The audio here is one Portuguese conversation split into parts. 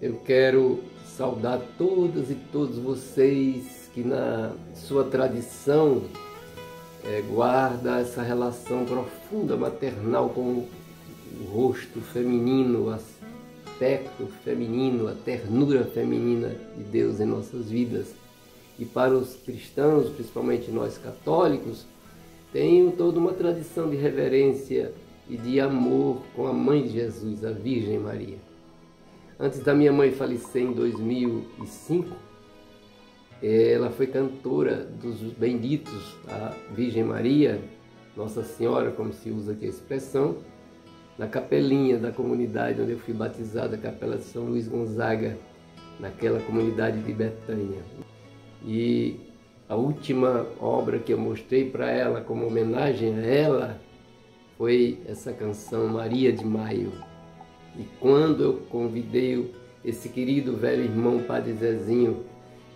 Eu quero saudar todas e todos vocês que na sua tradição guarda essa relação profunda maternal com o rosto feminino, o aspecto feminino, a ternura feminina de Deus em nossas vidas. E para os cristãos, principalmente nós católicos, tem toda uma tradição de reverência e de amor com a Mãe de Jesus, a Virgem Maria. Antes da minha mãe falecer em 2005, ela foi cantora dos benditos, a Virgem Maria, Nossa Senhora, como se usa aqui a expressão, na capelinha da comunidade onde eu fui batizado, a Capela de São Luiz Gonzaga, naquela comunidade de Betânia. E a última obra que eu mostrei para ela, como homenagem a ela, foi essa canção Maria de Maio. E quando eu convidei esse querido velho irmão Padre Zezinho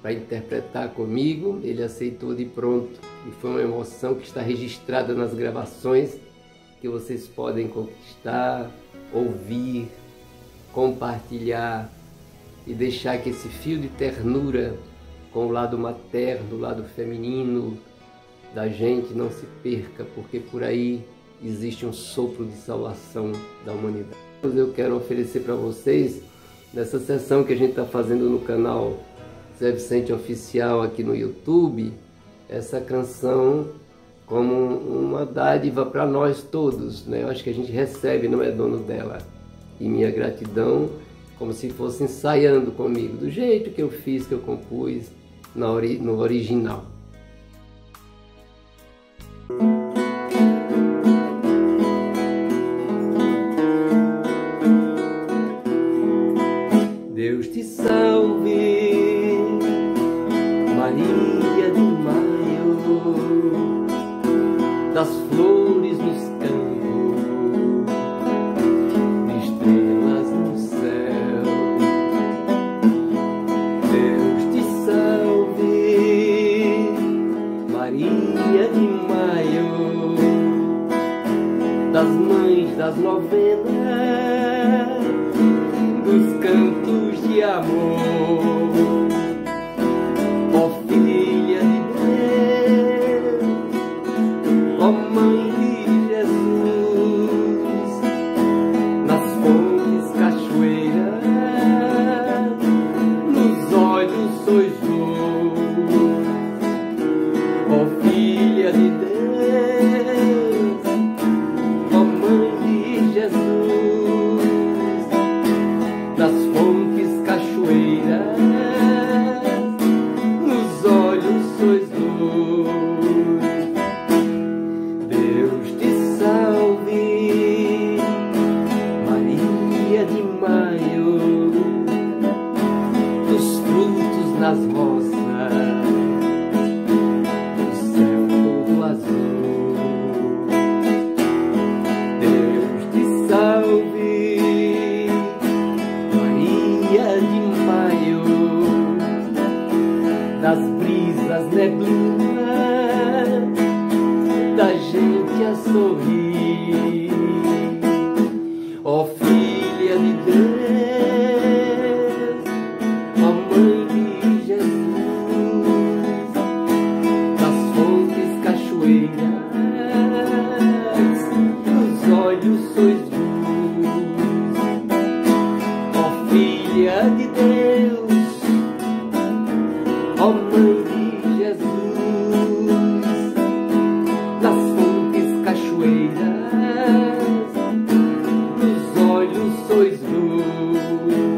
para interpretar comigo, ele aceitou de pronto. E foi uma emoção que está registrada nas gravações que vocês podem conquistar, ouvir, compartilhar e deixar que esse fio de ternura com o lado materno, o lado feminino da gente não se perca, porque por aí existe um sopro de salvação da humanidade. Eu quero oferecer para vocês, nessa sessão que a gente está fazendo no canal Zé Vicente Oficial aqui no YouTube, essa canção como uma dádiva para nós todos, né? Eu acho que a gente recebe, não é dono dela. E minha gratidão, como se fosse ensaiando comigo, do jeito que eu fiz, que eu compus no original. Deus te salve, Maria de Maio, das flores nos campos, de estrelas no céu. Deus te salve, Maria de Maio, das mães das novenas, dos cantos de amor. Ó filha de Deus, ó mãe de Jesus, nas fontes cachoeiras, nos olhos sois luz. Ó filha de Deus, ó mãe de Jesus, nas fontes cachoeiras, nos olhos sois luz. Deus te salve, Maria de Maio, dos frutos nas roças, do céu todo azul. Deus te salve, das brisas neblinas, da gente a sorrir. Ó filha de Deus, ó mãe de Jesus, das fontes cachoeiras, nos olhos sois luz. Ó filha de Deus, ó Mãe de Jesus, nas fontes cachoeiras, nos olhos sois luz.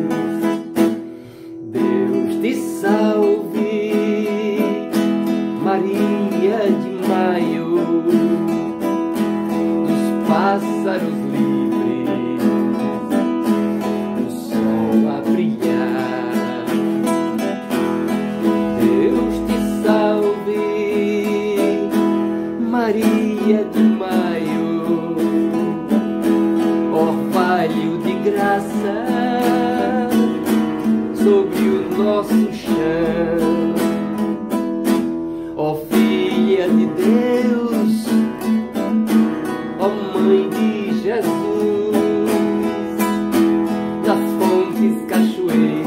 Deus te salve, Maria de Maio, dos pássaros livres, do sol a brilhar. Maria de Maio, orvalho de graça sobre o nosso chão. Ó filha de Deus, ó mãe de Jesus, das fontes cachoeiras,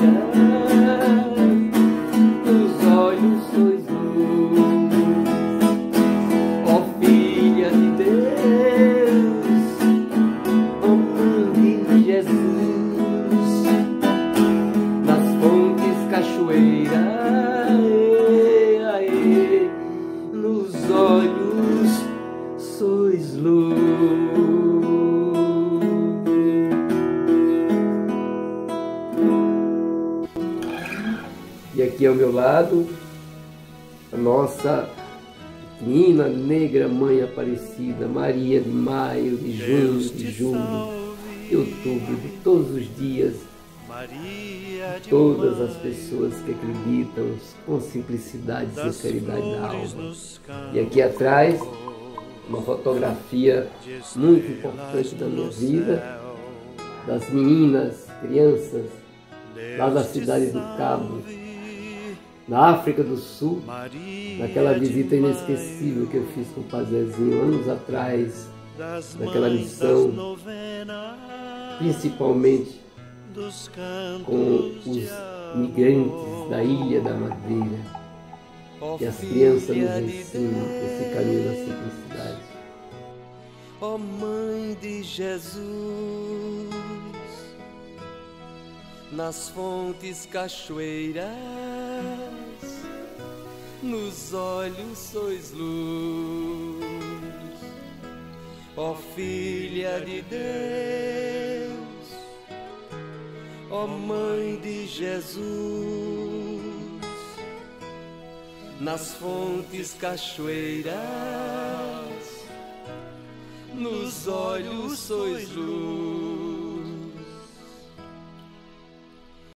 E aqui ao meu lado, a nossa menina negra mãe Aparecida, Maria de Maio, de junho, de julho, de outubro, de todos os dias, de todas as pessoas que acreditam com simplicidade e sinceridade da alma. E aqui atrás, uma fotografia muito importante da minha vida, das meninas, crianças, lá da Cidade do Cabo, na África do Sul, naquela visita inesquecível que eu fiz com o Padre Zezinho anos atrás, naquela missão, principalmente com os migrantes da Ilha da Madeira. E as crianças nos ensinam esse caminho da simplicidade. Ó Mãe de Jesus, nas fontes cachoeiras, nos olhos sois luz. Ó Filha de Deus, ó Mãe de Jesus, nas fontes cachoeiras, nos olhos sois luz.